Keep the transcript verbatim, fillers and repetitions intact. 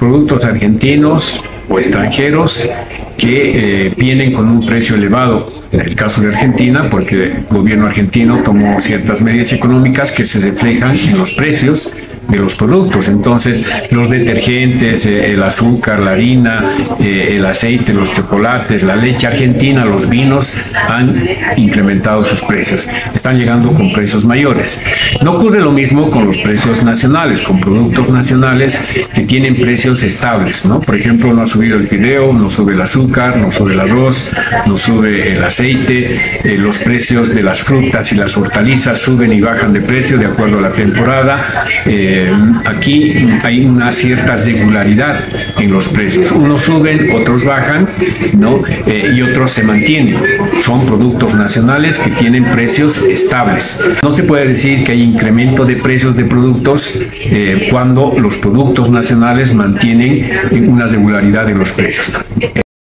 productos argentinos o extranjeros que eh, vienen con un precio elevado, en el caso de Argentina, porque el gobierno argentino tomó ciertas medidas económicas que se reflejan en los precios de los productos. Entonces, los detergentes, eh, el azúcar, la harina, eh, el aceite, los chocolates, la leche argentina, los vinos han incrementado sus precios, están llegando con precios mayores. No ocurre lo mismo con los precios nacionales, con productos nacionales que tienen precios estables, ¿no? Por ejemplo, no ha subido el fideo, no sube el azúcar, no sube el arroz, no sube el aceite, eh, los precios de las frutas y las hortalizas suben y bajan de precio de acuerdo a la temporada. eh, Aquí hay una cierta regularidad en los precios. Unos suben, otros bajan, ¿no? Eh, y otros se mantienen. Son productos nacionales que tienen precios estables. No se puede decir que hay incremento de precios de productos eh, cuando los productos nacionales mantienen una regularidad en los precios.